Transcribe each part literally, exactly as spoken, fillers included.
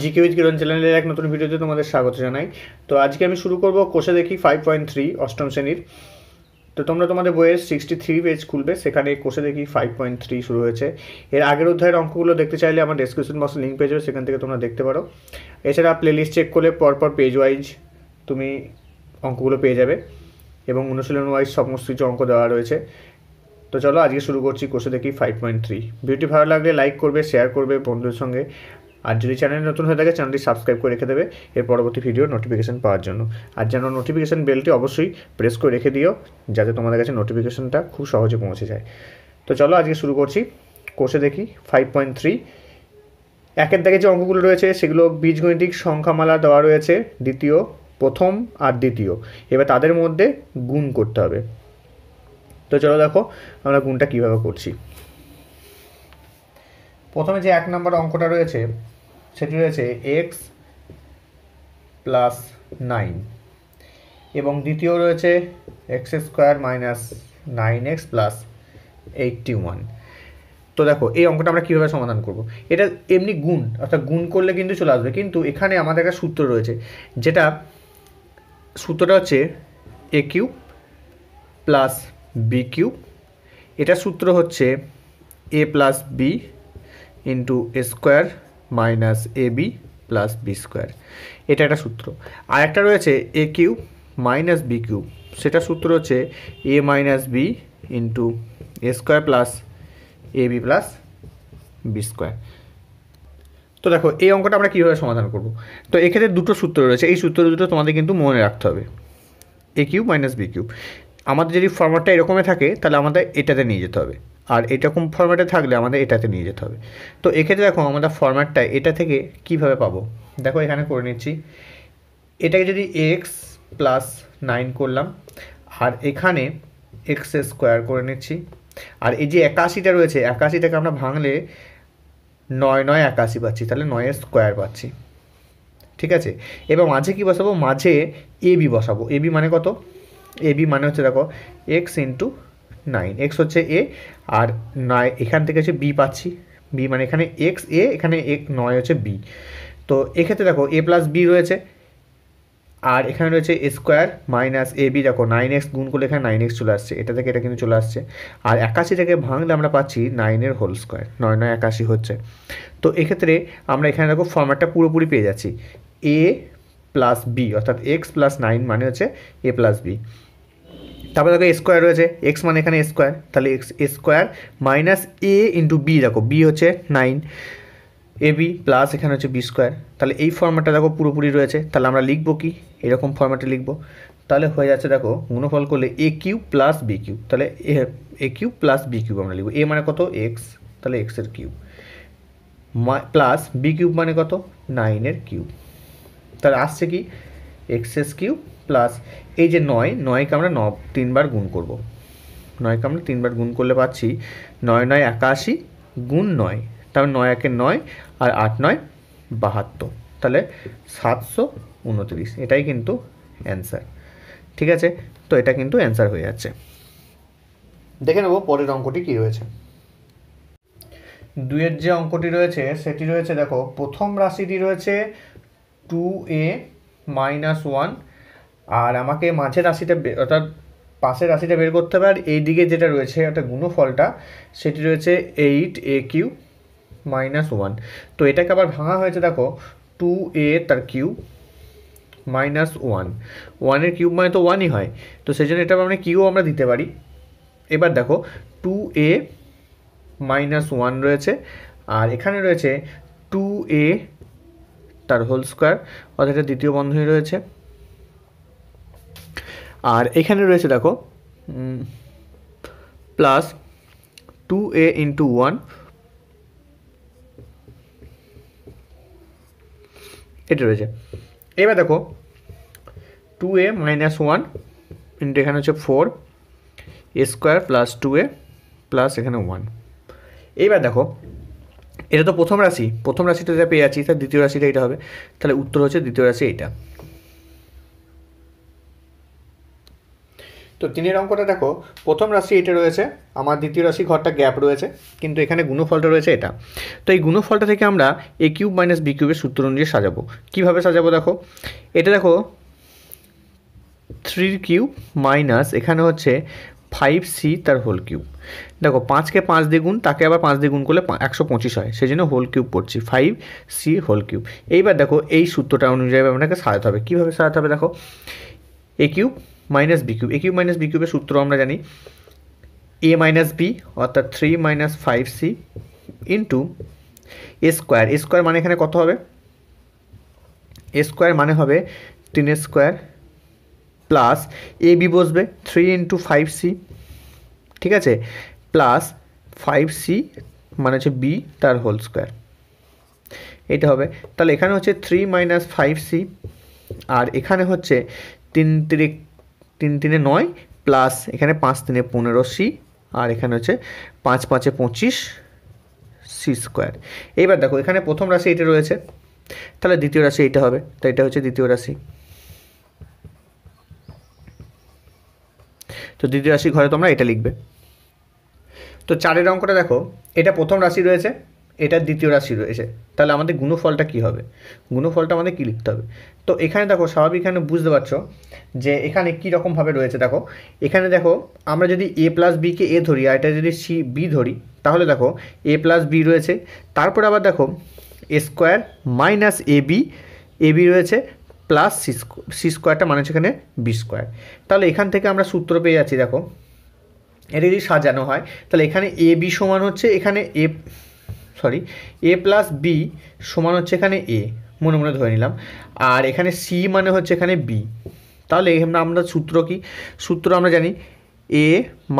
GK with কিরণ চ্যানেলের এক নতুন ভিডিওতে তোমাদের স্বাগত জানাই। তো আজকে আমি শুরু করব কোষে দেখি পাঁচ পয়েন্ট তিন অষ্টম শ্রেণীর। তো তোমরা তোমাদের বইয়ের तिरेसठ পেজ খুলবে, সেখানে কোষে দেখি পাঁচ পয়েন্ট তিন শুরু হয়েছে। এর আগের অধ্যায়ের অঙ্কগুলো দেখতে চাইলে আমার ডেসক্রিপশন বক্সে লিংক পেয়ে যাবে, সেখান থেকে তোমরা দেখতে পারো। এছাড়া প্লেলিস্ট চেক করলে পরপর পেজ ওয়াইজ তুমি অঙ্কগুলো পেয়ে যাবে এবং অনুশীলন ওয়াইজ সমস্ত কিছু অঙ্ক দেওয়া রয়েছে। तो चलो आज के शुरू कर कोषे देखी पाँच पॉइंट तीन। भिडियो भालो लागले लाइक कर शेयर कर बंधुर संगे और जो चैनल नतून हो जाए चैनल सबसक्राइब कर रेखे देवे एर परवर्ती भिडियो नोटिफिकेशन पावर जो और जान नोटिफिकेशन बेलटी अवश्य प्रेस कर रेखे दिओ जाते तुम्हारे का नोटिफिकेशन खूब सहजे पहुँचे जाए। तो चलो आज के शुरू कर कोषे देखी पाँच पॉइंट तीन। एकेर दागे जो अंकगुलो रयेछे सेगुलो बीजगणितिक संख्यामाला देवा रयेछे द्वितीय प्रथम और द्वितीय एबार तादेर मध्य गुण करते हबे। तो चलो देखो आमरा गुणटा किभाबे करछि। प्रथमे जे एक नम्बर अंकटा रयेछे सेटी रयेछे एक्स प्लस नाइन एबं द्वितीय रयेछे x square minus nine x plus eighty one. तो देखो ये अंकटा आमरा किभाबे समाधान करब, एटा एमनि गुण अर्थात गुण करले किन्तु चले आसबे, किन्तु एखाने आमादेर एकटा सूत्र रयेछे जेटा सूत्रटा हच्छे a cube plus b cube. एटा सूत्र होच्छे a plus B into A square minus A B plus B square. एटा एक सूत्र। आर एकटा रयेछे a cube minus B cube, सेटा सूत्र होच्छे a minus b into A square plus A B plus B square. तो देखो ये अंकटा आमरा किभाबे समाधान करब। तो एई क्षेत्रे दुटो सूत्र रयेछे, एई सूत्र दुटो तोमादेर किन्तु मने राखते हबे। A cube minus B cube আমাদের যদি ফরম্যাটটা এরকমই থাকে তাহলে আমাদের এটাতে নিয়ে যেতে হবে, আর এরকম ফরম্যাটে থাকলে আমাদের এটাতে নিয়ে যেতে হবে। তো এক্ষেত্রে দেখো আমাদের ফরম্যাটটা এটা থেকে কিভাবে পাবো, দেখো এখানে করে নিচ্ছি। এটাকে যদি এক্স প্লাস নাইন করলাম আর এখানে এক্স স্কোয়ার করে নিচ্ছি, আর এই যে একাশিটা রয়েছে একাশিটাকে আমরা ভাঙলে নয় নয় একাশি পাচ্ছি, তাহলে নয়ের স্কোয়ার পাচ্ছি। ঠিক আছে, এবার মাঝে কি বসাবো, মাঝে এ বি বসাবো। এ বি মানে কত, ए बी मान हे देखो एक्स इंटू नाइन, एक्स हे ए और नाइन एखान बी पासी, बी मान एखे एक्स ए एखे एक नय हे बी। तो एक क्षेत्र देखो ए प्लस बी रही है और एखे रही है a square minus A b, देखो नाइन एक्स गुण को लेखा नाइन एक्स चले आससे चले आसाशी के भांगले पासी नाइनर होल स्कोयर नय नय एकाशी हे। तो एक क्षेत्र में एखे देखो फर्मेटा पुरोपुरी पे जा प्लस बी अर्थात एक्स प्लस नाइन मान हे ए प्लस बी। तपर देखो स्कोयर रही है एक्स मान एखे स्कोयर तेल x square minus a into b, देखो बी हे नाइन ए बी प्लस एखे हे बी स्कोयर। तेल ये फर्मेटा देखो पुरोपुरी रही है, तेल लिखब कि एरकम फर्मेटे लिखब तेल हो जाए देखो गुणफल कर ले a cube plus b cube, तेल a cube plus b cube हमें लिखब। ए मान कत एक्स तेल एक्सर किऊब प्लस बी किऊब मान कत नाइनर किऊब, तर आसছে কি एक्स किऊब प्लस এই যে নয় নয়কে আমরা ন তিন বার গুণ করব, নয়কে আমরা তিন বার গুণ করলে পাচ্ছি নয় নয় একাশি গুণ নয়, তার নয় একে নয় আর আট নয় বাহাত্তর, তাহলে সাতশো উনত্রিশ। এটাই কিন্তু অ্যান্সার। ঠিক আছে, তো এটা কিন্তু অ্যান্সার হয়ে যাচ্ছে। দেখে নেব পরের অঙ্কটি কী রয়েছে। দুইয়ের যে অঙ্কটি রয়েছে সেটি রয়েছে দেখো প্রথম রাশিটি রয়েছে टू ए माइनस वन और हमें माझे राशि अर्थात पास राशि बेर करते दिखे जेटा रही है अर्थात गुणफलटा से रही है eight a cube minus one. तो ये आबार भांगा हो देखो टू ए तार cube minus one, one cube मान तो वन ही है, तो से किऊब हमें दीते पारी। एबार देखो टू ए माइनस वन रही है और एखे रही है टू ए तार होल स्कोयर अर्थात ये द्वितीय बंधनी रही है और एखे रही है देखो plus two a into one, ये रही है। एबार देखो two a minus one into एखे हो four a square plus two a plus एखे वन। एबार देखो এটা তো প্রথম রাশি, প্রথম রাশিটা যা পেয়ে যাচ্ছি তার দ্বিতীয় রাশিটা এটা হবে, তাহলে উত্তর হচ্ছে দ্বিতীয় রাশি এটা। तो तीन अंकटा देखो प्रथम राशि ये रही है द्वितीय राशि घरटा गैप रही है क्योंकि एखे गुणफलटा रही है ये तो गुणफलटा थेके ए किूब माइनस बी किूबर सूत्र अनुयायी सजाबो किभाबे सजाबो देखो ये देखो थ्री किूब माइनस एखाने होच्छे फाइव सी तर होल किूब देखो पाँच के पाँच दिए गुण ताके आबार पाँच दिए गुण कर ले एकशो पचिस है से जन्य होल किूब पड़छी फाइव सी होल किूब एइबार देखो ये सूत्रटा अनुयायी आपनाके सजाते होबे किभाबे सजाते होबे देखो ए cube minus B cube A cube minus B किूबर सूत्र आमरा जानी ए माइनस बी अर्थात थ्री माइनस फाइव सी इंटू ए स्क्वायर ए स्क्वायर मान एखाने कत होबे ए स्क्वायर मान होबे तीन स्क्वायर प्लस ए बी बसबे थ्री इंटू फाइव सी ठीक है प्लस फाइव सी मान होच्छे बी तार होल स्क्वायर एटा होबे ताहले एखाने होच्छे थ्री माइनस फाइव सी और एखाने होच्छे तीन तीन तीन तीन नय प्लस एखे पाँच तीन पंद्रह सी और एखे हे पाँच पाँच पचिस सी स्क्वायर एबार देखो एखे प्रथम राशि ये रही है ताहले द्वितीय राशि ये है तो ये हे द्वितीय राशि तो द्वितीय राशि घरे तोमरा एटा लिखबे तो चारेर अंकटा देखो एटा प्रथम राशि रही है एटार द्वितीय राशि रही है ताहले आमादेर गुणफलटा कि हबे गुणफलटा आमादेर कि लिखते हबे तो एखाने देखो स्वाभाविक एखाने बुझते पारछो जे एखाने कि रकम भावे रयेछे देखो एखाने देखो आमरा जोदि ए प्लस बी के ए धरि आर एटा जोदि सी बी धरि ताहले देखो ए प्लस बी रयेछे तारपर आबार देखो a square minus A B A b रयेछे प्लस सी सी स्क्वायरटा माने हच्छे एखाने बी स्क्वायर ताहले एखान थेके आमरा सूत्र पेये जाচ্ছি देखो এটা যদি সাজানো হয় তাহলে এখানে এ বি সমান হচ্ছে এখানে এ सरि ए प्लस बी समान होच्छे ए मने मने धरे निलाम और एखाने सी माने होच्छे एखाने बी ताहले आमरा सूत्र कि सूत्र आमरा जानी ए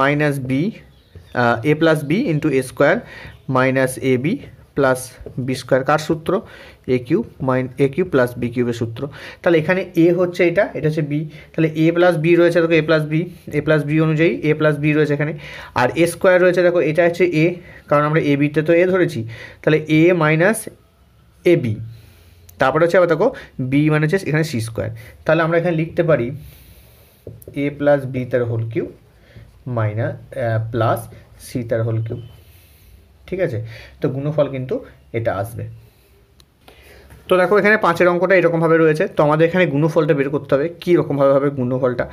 minus B A plus B into A square minus A B plus B square कार सूत्र ए cube minus A cube plus B किूबर सूत्र ताहले एखाने ए होच्छे एटा एटा होच्छे बी ताहले ए प्लस बी रयेछे देखो ए प्लस बी ए प्लस बी अनुयायी ए प्लस बी रयेछे एखाने आर ए स्क्वायर रयेछे देखो एटा होच्छे ए कारण आमरा ए बीते तो ए धरेছি ताहले ए माइनस ए बी तारপরে হচ্ছে আবার দেখো বি মানে হচ্ছে এখানে সি স্কয়ার তাহলে আমরা এখানে লিখতে পারি a প্লাস b তার whole cube minus plus c তার হোল কিউব ठीक है तो गुणफल किन्तु एटा आसबे तो देखो एखाने पाँचের अंकटा एरकम भावे रयेछे तो आमादेर एखाने गुणफलटा बेर करते हबे कि रकम भावे हबे गुणफलटा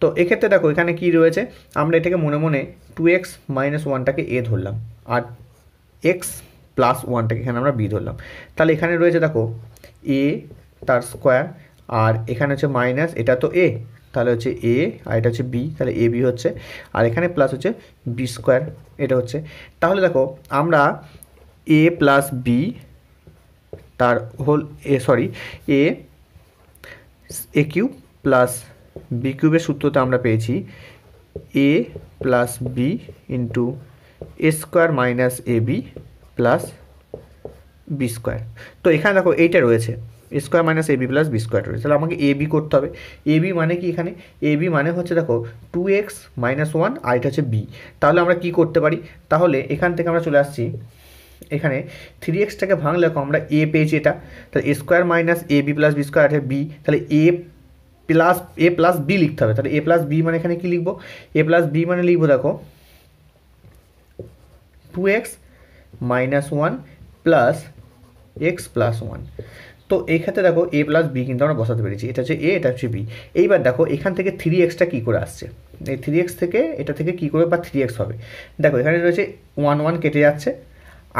तो एई क्षेत्रे देखो एखाने कि रयेछे आमरा एटाके मने मने टू एक्स माइनस ओवानटाके ए धरलाम आर एक्स प्लस ओवानटाके एखाने आमरा बी धरलाम ताहले एखाने रयेछे देखो ए तार स्कोयार आर एखाने हच्छे माइनास एटा तो ए ताहले हच्छे ए आर एटा हच्छे बी ताहले ए बी हच्छे आर एखाने प्लस हच्छे बी स्कोयार एटा हच्छे ताहले देखो आमरा ए प्लस बी तार होल ए सरि a a cube plus B किूबर सूत्रता आमरा पेयेछि a plus B into A square minus A B plus B square तो एखाने देखो एटा रयेछे a square minus A B plus B square रयेछे ताहले आमाके ए बी करते हबे ए बी माने कि एखाने ए बी माने हच्छे देखो टू एक्स माइनस वन आर एटा हच्छे बी ताहले आमरा कि करते पाরি ताहले एखान थेके आमरा चले आसছি एखे थ्री एक्सटा के भांगले हमें ए पे a square minus A B plus B square आठ b A plus a plus b लिखते हैं तो ए प्लस बी मैं एखे कि लिखब ए प्लस बी मैं लिखब देखो two x minus one plus x plus one तो एक क्षेत्र में देखो ए प्लस बी क्योंकि बसाते पे ये हे ए हे बी एबार देखो एखान थ्री एक्सटा कि आसছে थ्री एक्स के कि थ्री एक्स है देखो एखे रही है वन वन केटे जा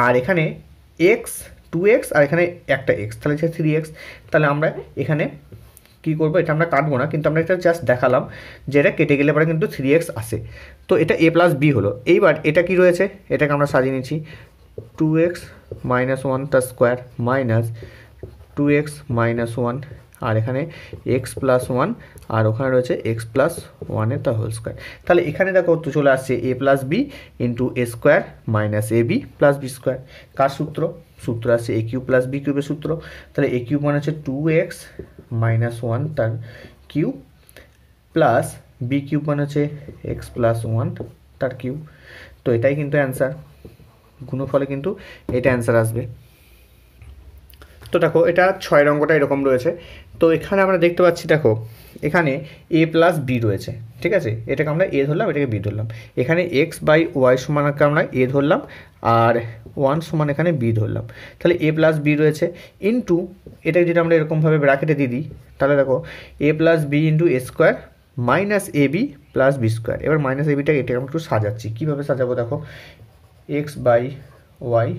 और एखे एक्स टू एक्स और एखे एक एक्स तेल थ्री एक्स तेल एखे कि करब ये काटबो ना क्योंकि एक जस्ट देखालाम जेटा केटे गेले पड़े क्योंकि थ्री एक्स आसे तो ये ए प्लस बी हलो यार एट कि रही है ये सजिए नहीं टू एक्स माइनस वन तर square minus two x minus one और एखे एक्स प्लस वन और ओखाने रही है एक्स प्लस वन तर होल स्कोयर ताहले एखाने देखो तो चले आसছে a plus B into a square minus A B plus b square कार सूत्र सूत्र आसছে ए किूब प्लस बी किूबर सूत्र ताहले ए किूब मान हচ্ছে टू एक्स माइनस वन तर किूब प्लस बी किूब मान हচ্ছে एक्स प्लस वन तर किूब तो এটাই কিন্তু অ্যানসার গুণফলে কিন্তু এটা অ্যানসার আসবে तो देखो यहाँ छय अंकटा एरकम रही है तो एखाने आमरा देखते पाच्छी देखो एखाने ए प्लस बी रयेछे ठीक आछे एटाके आमरा ए धरलाम एटाके बी धरलाम एखाने एक्स बाई वाई समान आके आमरा ए धरलाम और वन समान एखाने बी धरलाम ताहले ए प्लस बी रयेछे इनटू एटाके जेटा आमरा एरकम भावे ब्रैकेटे दिए दिई ताहले देखो ए plus B into A square minus A B plus B square एबार माइनस ए बिटाके एटाके आमरा एकटु साजाচ্ছি কিভাবে সাজাবো देखो x by Y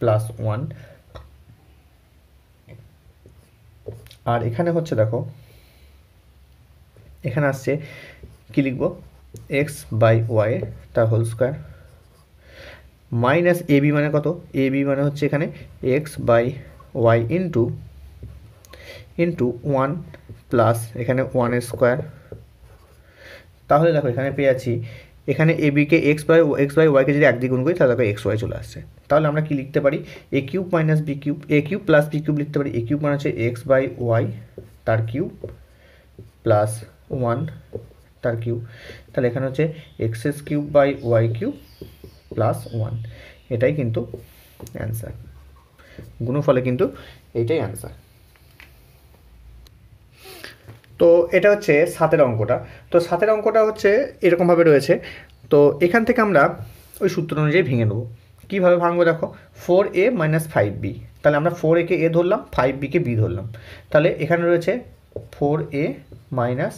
plus one और एखाने होच्छे देखो एखाने आसছে कि लिखबो एक्स बाई वाई तार whole square minus A B माने कत ए बी माने होच्छे एखाने x by Y into into one plus एखाने वन स्क्वायर ताहले देखो एखाने पे आछि एखाने ए बी के x by x by Y के जो एक दिए गुण करी ताहले देखो एक्स वाई चले आसছে তাহলে আমরা কি লিখতে পারি a cube - b cube a cube + b cube লিখতে পারি a কিউব মানে হচ্ছে x / y তার কিউব + वन তার কিউব তাহলে এখানে হচ্ছে x³ / y³ + वन এটাই কিন্তু आंसर গুণফলে কিন্তু এটাই आंसर। তো এটা হচ্ছে সাতের অঙ্কটা। তো সাতের অঙ্কটা হচ্ছে এরকম ভাবে রয়েছে। তো এখান থেকে আমরা ওই সূত্র অনুযায়ী ভেঙে নেব। কিভাবে ভাঙবো দেখো four a minus five b তাহলে আমরা फोर ए কে a ধরলাম फाइव बी কে b ধরলাম তাহলে এখানে রয়েছে four a minus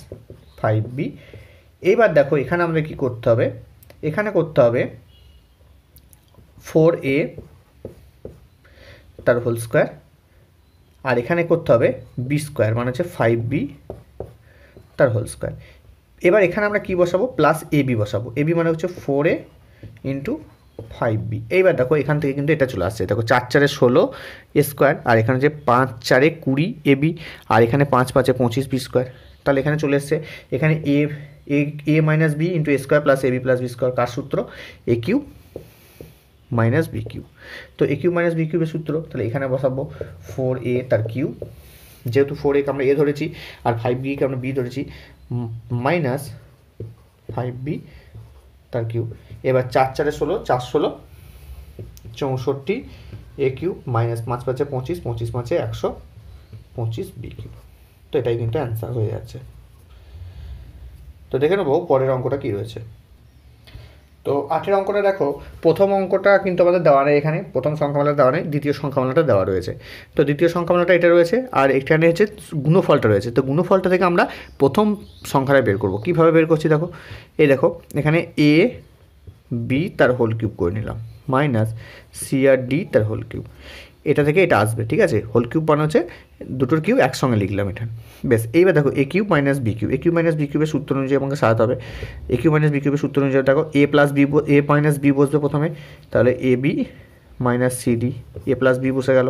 five b এবার দেখো এখানে আমরা কি করতে হবে এখানে করতে হবে फोर ए তার হোল স্কয়ার আর এখানে করতে হবে b স্কয়ার মানে হচ্ছে फाइव बी তার হোল স্কয়ার এবার এখানে আমরা কি বসাবো প্লাস ab বসাবো ab মানে হচ্ছে four a into five b এইবার দেখো এখান থেকে কিন্তু এটা চলে আসছে দেখো চার চারে ষোলো এ স্কয়ার আর এখানে যে পাঁচ চারে কুড়ি এ বি আর এখানে পাঁচ পাঁচে পঁচিশ বি স্কয়ার তাহলে এখানে চলে আসছে এখানে a A minus B into A square plus A B plus B square কার সূত্র a cube minus B cube তো এ কিউব মাইনাস বি কিউবের সূত্র তাহলে এখানে বসাবো ফোর এ তার কিউব যেহেতু ফোর এ কে আমরা এ ধরেছি আর ফাইভ বি কে আমরা বি ধরেছি মাইনাস ফাইভ বি তার কিউব এবার চার চারে ষোলো চার ষোলো চৌষট্টি এ কিউব মাইনাস পাঁচ পাঁচে পঁচিশ পঁচিশ পাঁচে একশো পঁচিশ বি কিউব তো এটাই কিন্তু অ্যান্সার হয়ে যাচ্ছে। তো দেখে নেবো পরের অঙ্কটা কী রয়েছে। তো আটের অঙ্কটা দেখো প্রথম অঙ্কটা কিন্তু আমাদের দেওয়া নেই এখানে প্রথম সংখ্যামালা দেওয়া নেই দ্বিতীয় সংখ্যামালাটা দেওয়া রয়েছে তো দ্বিতীয় সংখ্যামালাটা এটা রয়েছে আর এখানে হচ্ছে গুণফলটা রয়েছে তো গুণফলটা থেকে আমরা প্রথম সংখ্যাটা বের করব কীভাবে বের করছি দেখো এই দেখো এখানে এ বি তার হোল কিউব করে নিলাম মাইনাস সি আর ডি তার হোল কিউব এটা থেকে এটা আসবে ঠিক আছে হোল কিউব মানে হচ্ছে দুটোর কিউব একসঙ্গে লিখলাম এটা বেশ এইবার দেখো A cube minus B cube A cube minus B কিউবের সূত্র অনুযায়ী আমাকে সাজাতে হবে এ কিউব মাইনাস বি কিউবের সূত্র অনুযায়ী দেখো A plus B A minus B বসবে প্রথমে তাহলে A B minus C D A plus B বসে গেল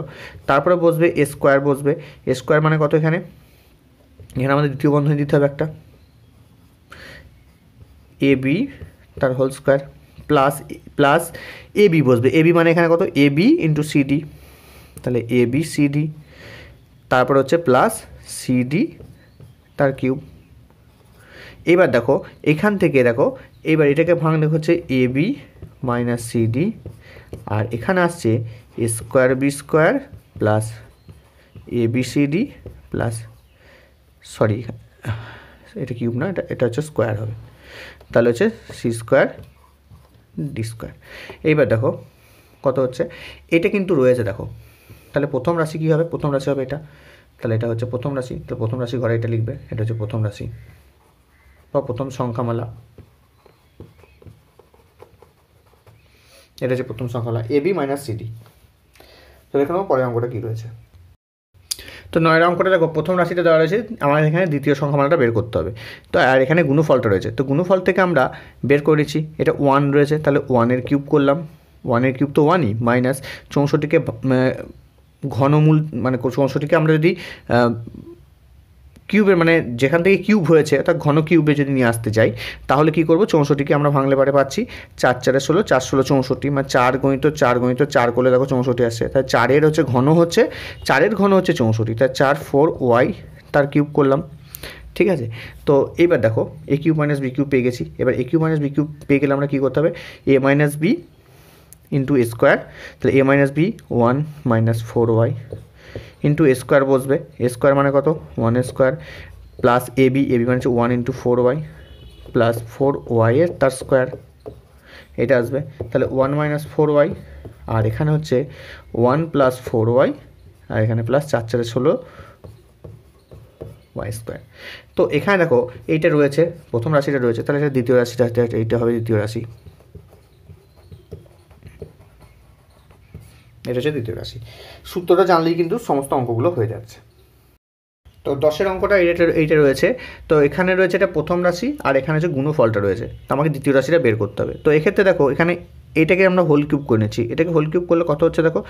তারপরে বসবে এ স্কোয়ার বসবে এ স্কোয়ার মানে কত এখানে এখানে আমাদের দ্বিতীয় বন্ধনী দিতে হবে একটা এ বি তার হোল স্কোয়ার প্লাস প্লাস এ বি বসবে এ বি মানে এখানে কত A B into C D তাহলে এ বি সি ডি তারপর হচ্ছে প্লাস সি ডি তার কিউব এবার দেখো এখান থেকে দেখো এবার এটাকে ভাঙলে হচ্ছে A B minus C D আর এখানে আসছে A square B square plus A B C D plus sorry এটা কিউব না এটা এটা হচ্ছে স্কোয়ার হবে তাহলে হচ্ছে সি স্কোয়ার ডি স্কোয়ার এইবার দেখো কত হচ্ছে এটা কিন্তু রয়েছে দেখো তাহলে প্রথম রাশি কি হবে প্রথম রাশি হবে এটা তাহলে এটা হচ্ছে প্রথম রাশি তো প্রথম রাশি ঘরে এটা লিখবে এটা হচ্ছে প্রথম রাশি বা প্রথম সংখ্যামালা এটা হচ্ছে প্রথম সংখ্যামালা এ বি মাইনাস সিডি তো দেখো পরের অঙ্কটা কি রয়েছে। তো নয়ের অঙ্কটা দেখো প্রথম রাশিটা দেওয়া রয়েছে আমাদের এখানে দ্বিতীয় সংখ্যামালাটা বের করতে হবে তো আর এখানে গুণফলটা রয়েছে তো গুণফল থেকে আমরা বের করেছি এটা ওয়ান রয়েছে তাহলে ওয়ানের কিউব করলাম ওয়ানের কিউব তো ওয়ানই মাইনাস চৌষট্টিকে ঘনমূল মানে চৌষট্টিকে আমরা যদি কিউবের মানে যেখান থেকে কিউব হয়েছে অর্থাৎ ঘন কিউবে যদি নিয়ে আসতে চাই তাহলে কী করবো চৌষট্টিকে আমরা ভাঙলে পারে পাচ্ছি চার চারে ষোলো চার ষোলো চৌষট্টি মানে চার গণিত চার গণিত চার করলে দেখো চৌষট্টি আসছে তাই চারের হচ্ছে ঘন হচ্ছে চারের ঘন হচ্ছে চৌষট্টি তাই চার ফোর ওয়াই তার কিউব করলাম ঠিক আছে। তো এবার দেখো A cube minus B cube পেয়ে গেছি এবার A cube minus B cube পেয়ে গেলে আমরা কী করতে হবে A minus B into A square তাহলে A minus B one minus four Y into square बसबे स्कोर मान कत one square plus A B A B मान हो one into four Y plus four वाइएर तर स्कोर ये आसें वन माइनस फोर वाई और एखे हे वन प्लस फोर वाई और एखे प्लस चार चार षोलो वाई स्कोर। तो एखे देखो ये रही है प्रथम राशि रही है तेल द्वितीय राशि ये द्वितीय राशि ये द्वितीय राशि सूत्रটা জানলেই কিন্তু সমস্ত অঙ্কগুলো হয়ে যাচ্ছে। তো দশের অঙ্কটা এইটা রয়েছে। তো এখানে রয়েছে এটা প্রথম রাশি আর এখানে যে গুণফলটা রয়েছে তো আমাকে দ্বিতীয় রাশিটা বের করতে হবে। তো এক্ষেত্রে দেখো এখানে এটাকে আমরা হোল কিউব করে নিয়েছি, এটাকে হোল কিউব করলে কত হচ্ছে দেখো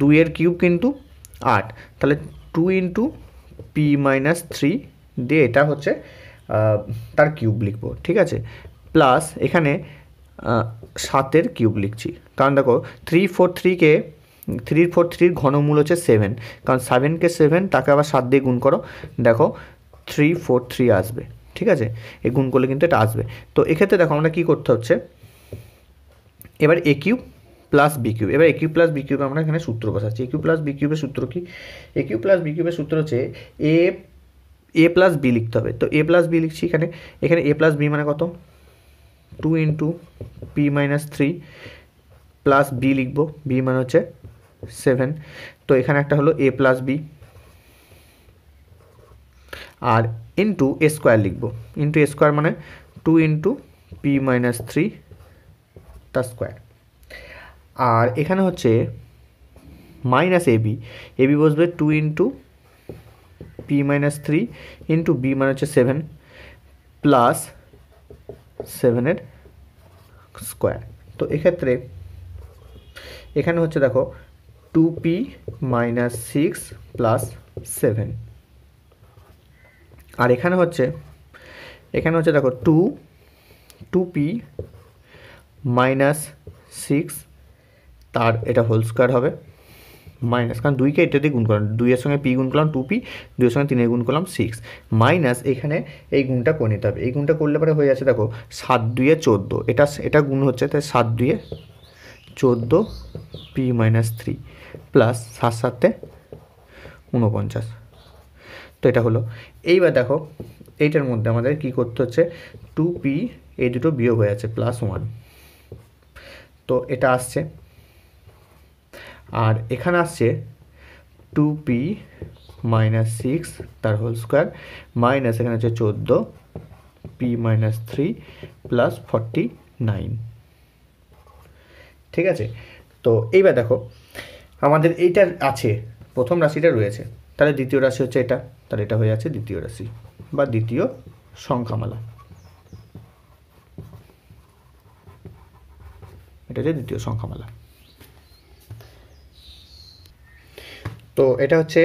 দুই এর কিউব কিন্তু আট, তাহলে two into P minus three দিয়ে এটা হচ্ছে তার কিউব লিখবো, ঠিক আছে। প্লাস এখানে সাতের কিউব লিখছি কারণ দেখো থ্রি ফোর থ্রিকে थ्री फोर थ्री घनमूल होच्छे सेभेन कारण सेभेन के सेभेन ताके आबार सात दिए गुण करो देखो थ्री फोर थ्री आसबे, ठीक है। ये गुण करले किन्तु एटा आसबे। तो एई क्षेत्रे देखो आमरा कि करते होच्छे एबार A cube plus B cube एबार A cube plus B cube आमरा एखाने सूत्र बसाच्छि ए किउब प्लस बी किउबेर सूत्र कि ए किउब प्लस बी किउबेर सूत्र होच्छे ए ए प्लस बी लिखते हबे। तो ए प्लस बी लिखछि एखाने एखाने ए प्लस बी माने कत two into P minus three plus B लिखब बी माने होच्छे सेभेन। तो एखाने एक हलो ए प्लस बी और इंटू ए स्कोर लिखब इंटू ए स्कोर मान two into P minus three तर स्कोर और एखे हे minus A B A B बसबे two into P minus three into B मान हे सेभेन प्लस सेभेनर स्कोर। तो एक क्षेत्र में एखे हे देखो two P minus six plus seven और एखाने होच्छे एखाने होच्छे देखो two two P minus six तार एटा होल स्कोर होबे माइनस कारण दुई के एटा दिए गुण करलाम दुई एर संगे पी गुण करलाम टू पी दुई एर संगे तीन एर गुण करलाम सिक्स माइनस एखाने एई गुणटा करे निते होबे एई गुणटा करले परे हये जाच्छे देखो सात दुई एर चौदो एटा एटा गुण होच्छे ताई सात दुई एर चौदो पी माइनस थ्री प्लस सात साते ऊनपंचाश। तो ये हलो यार देखो यटार मध्य हमें कि करते हे टू पी ए दुटो वियोग हो जाए प्लस वन। तो ये आससे और एखे आससे टू पी माइनस सिक्स तार होल स्कोर माइनस एखे हो चौदो P minus three plus forty nine, ठीक है। तो एबार देखो हमारे एइटार आछे प्रथम राशिटा रयेछे ताहले द्वितीय राशि होच्छे एटा ताहले एटा हये जाच्छे द्वितीय राशि बा द्वितीय संख्यामाला एटा हच्छे द्वितीय संख्यामाला। तो एटा हच्छे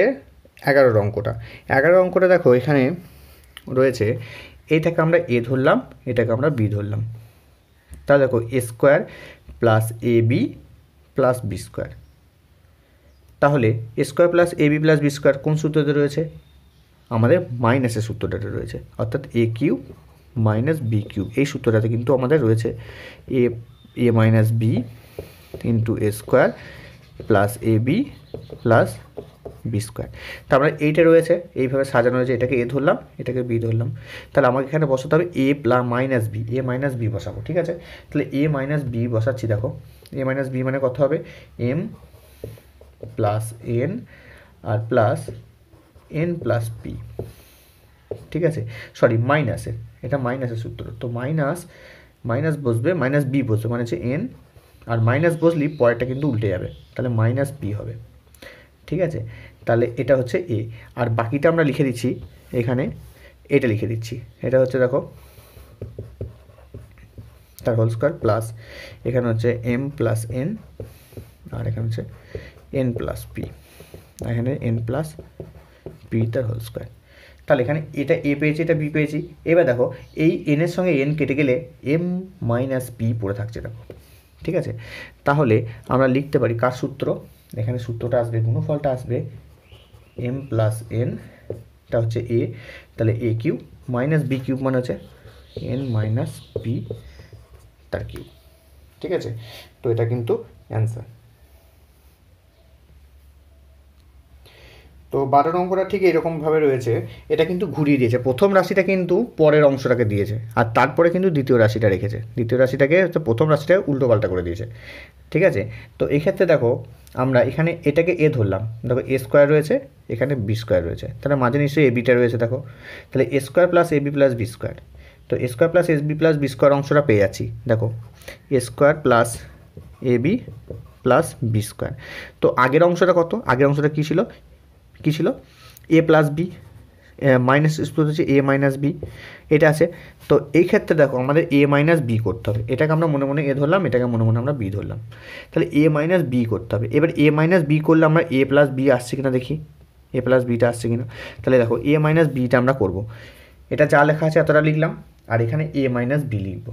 एगारो अंकटा एगारो अंकटा देखो एखाने रयेछे एटाके आमरा ए धरलाम एटाके आमरा बी धरलाम ताहले देखो ए square plus A B plus B square তাহলে square plus A B plus B square কোন সূত্রতে রয়েছে আমাদের মাইনাসের সূত্রটাতে রয়েছে অর্থাৎ A cube minus B cube এই সূত্রটাতে কিন্তু আমাদের রয়েছে A A minus B into A square plus A B plus B square. তারপরে এইটা রয়েছে এইভাবে সাজানো রয়েছে এটাকে এ ধরলাম এটাকে বি ধরলাম তাহলে আমাকে এখানে বসাতে হবে A plus minus B A minus B বসাবো, ঠিক আছে। তাহলে এ মাইনাস বি বসাচ্ছি দেখো এ মাইনাস বি মানে কত হবে এম प्लस एन और प्लस एन प्लस पी, ठीक है। सरि माइनस एट माइनस सूत्र तो माइनस माइनस बसबे माइनस बी बस मान एन और माइनस बसलि पॉइंटटा किन्तु उल्टे जाबे ताहले माइनस पी होबे, ठीक है। ताहले एटा होच्छे ए और बाकीटा आमरा लिखे दिच्छी एखाने एटा लिखे दिच्छी एटा होच्छे देखो तार होल स्कोर प्लस एखाने होच्छे एम प्लस एन और एखाने होच्छे एन प्लस पी एखे एन प्लस पी तर होल स्कोर। ताहले एखाने एटा ए पेयेछि एटा बी पेयेछि एबार देखो एई एन एर संगे एन केटे गेले एम माइनस पी पड़े थाकछे देखो, ठीक आछे। ताहले आमरा लिखते पारी कार सूत्र एखाने सूत्रटा आसबे गुणफलटा आसबे एम प्लस एन एटा होच्छे ए ताहले A cube minus B cube माने होच्छे एन माइनस पी तार किउब, ठीक आछे। तो एटा किन्तु आंसर। তো বারো অঙ্কটা ঠিক এইরকমভাবে রয়েছে, এটা কিন্তু ঘুরিয়ে দিয়েছে। প্রথম রাশিটা কিন্তু পরের অংশটাকে দিয়েছে, আর তারপরে কিন্তু দ্বিতীয় রাশিটা রেখেছে, দ্বিতীয় রাশিটাকে হচ্ছে প্রথম রাশিটা উল্টো পাল্টা করে দিয়েছে। ঠিক আছে, তো এক্ষেত্রে দেখো আমরা এখানে এটাকে এ ধরলাম, দেখো এ স্কোয়ার রয়েছে, এখানে বি স্কোয়ার রয়েছে, তাহলে মাঝে নিশ্চয়ই এ বিটা রয়েছে। দেখো তাহলে এ square plus A B plus B square, তো এ square plus S B plus B square অংশটা পেয়ে যাচ্ছি। দেখো এ square plus A B plus B square, তো আগের অংশটা কত, আগের অংশটা কী ছিল, কী ছিল এ প্লাস বি মাইনাস হচ্ছে এ মাইনাস বি, এটা আছে। তো এই ক্ষেত্রে দেখো আমাদের এ মাইনাস বি করতে হবে, এটাকে আমরা মনে মনে এ ধরলাম, এটাকে মনে মনে আমরা বি ধরলাম, তাহলে এ মাইনাস বি করতে হবে। এবার এ মাইনাস বি করলে আমরা এ প্লাস বি আসছে কিনা দেখি, এ প্লাস বিটা আসছে কিনা। তাহলে দেখো এ মাইনাস বিটা আমরা করবো, এটা যা লেখা আছে এতটা লিখলাম, আর এখানে এ মাইনাস বি লিখব।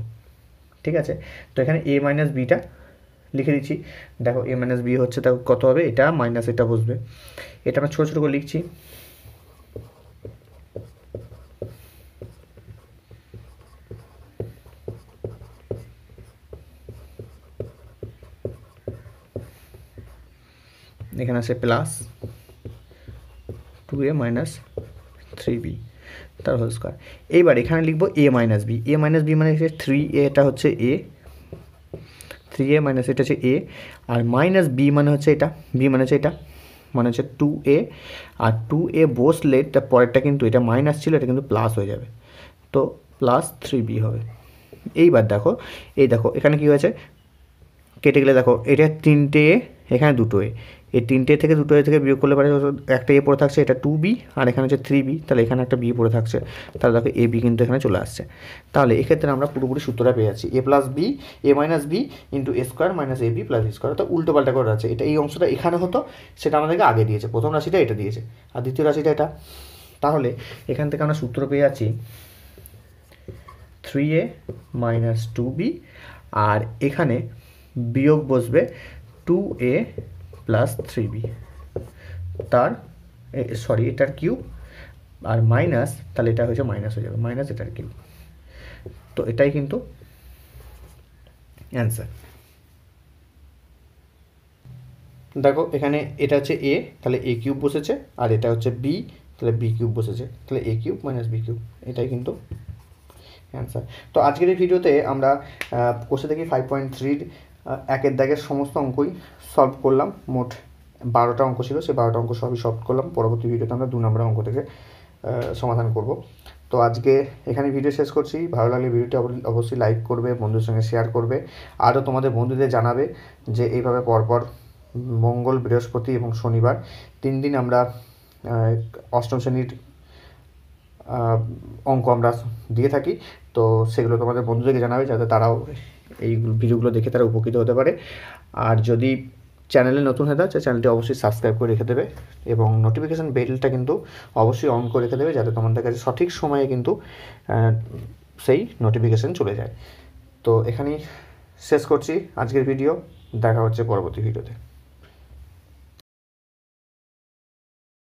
ঠিক আছে, তো এখানে এ মাইনাস বিটা লিখে দিচ্ছি। দেখো এ মাইনাস বি হচ্ছে দেখো কত হবে, এটা মাইনাস এটা বসবে, এটা আমরা ছোটো ছোটো করে লিখছি। এখানে আছে plus two A minus three B তার হোল স্কোয়ার। এইবার এখানে লিখবো A minus B, A minus B মানে থ্রি এ, এটা হচ্ছে এ, থ্রি এ মাইনাস এটা হচ্ছে এ, আর মাইনাস বি মানে হচ্ছে এটা, বি মানে হচ্ছে এটা, মানে হচ্ছে টু এ, আর টু এ বসলে তার পরেরটা কিন্তু এটা মাইনাস ছিল, এটা কিন্তু প্লাস হয়ে যাবে, তো প্লাস থ্রি বি হবে। এইবার দেখো এই দেখো এখানে কী হয়েছে, কেটে গেলে দেখো এটা তিনটে এ, এখানে দুটো এ, এই তিনটে থেকে দুটো এ থেকে বিয়োগ করলে পারে একটা এ পড়ে থাকছে, এটা টু বি, আর এখানে হচ্ছে থ্রি বি, তাহলে এখানে একটা বি পড়ে থাকছে, তাহলে দেখো এ বি কিন্তু এখানে চলে আসছে। তাহলে এক্ষেত্রে আমরা পুরোপুরি সূত্রটা পেয়ে যাচ্ছি, এ plus B A minus B into A square minus A B plus B square, অর্থাৎ উল্টো পাল্টা করে আছে। এটা এই অংশটা এখানে হতো, সেটা আমাদেরকে আগে দিয়েছে, প্রথম রাশিটা এটা দিয়েছে আর দ্বিতীয় রাশিটা এটা। তাহলে এখান থেকে আমরা সূত্র পেয়ে যাচ্ছি three A minus two B, আর এখানে বিয়োগ বসবে two A plus three B তার সরি এটার কিউব, আর মাইনাস, তাহলে এটা হয়েছে মাইনাস হয়ে যাবে মাইনাস এটার কিউব। তো এটাই কিন্তু অ্যান্সার। দেখো এখানে এটা হচ্ছে এ, তাহলে এ কিউব বসেছে, আর এটা হচ্ছে বি, তাহলে বি কিউব বসেছে, তাহলে A cube minus B cube, এটাই কিন্তু অ্যান্সার। তো আজকের এই ভিডিওতে আমরা কষে দেখি ফাইভ পয়েন্ট থ্রির একের দাগের সমস্ত অঙ্কই সলভ করলাম, মোট বারোটা অঙ্ক ছিল, সেই বারোটা অঙ্ক সবই সলভ করলাম। পরবর্তী ভিডিওতে আমরা দু নম্বরের অঙ্ক থেকে সমাধান করব। তো আজকে এখানে ভিডিও শেষ করছি। ভালো লাগলে ভিডিওটি অবশ্যই লাইক করবে, বন্ধুদের সঙ্গে শেয়ার করবে, আরও তোমাদের বন্ধুদের জানাবে যে এইভাবে পরপর মঙ্গল, বৃহস্পতি এবং শনিবার তিন দিন আমরা অষ্টম শ্রেণীর অঙ্ক আমরা দিয়ে থাকি। তো সেগুলো তোমাদের বন্ধুদেরকে জানাবে, যাতে তারাও এই ভিডিওগুলো দেখে তারা উপকৃত হতে পারে। আর যদি চ্যানেলে নতুন হয়ে থাকে, চ্যানেলটি অবশ্যই সাবস্ক্রাইব করে রেখে দেবে, এবং নোটিফিকেশান বেলটা কিন্তু অবশ্যই অন করে রেখে দেবে, যাতে তোমাদের কাছে সঠিক সময়ে কিন্তু সেই নোটিফিকেশান চলে যায়। তো এখানেই শেষ করছি আজকের ভিডিও, দেখা হচ্ছে পরবর্তী ভিডিওতে।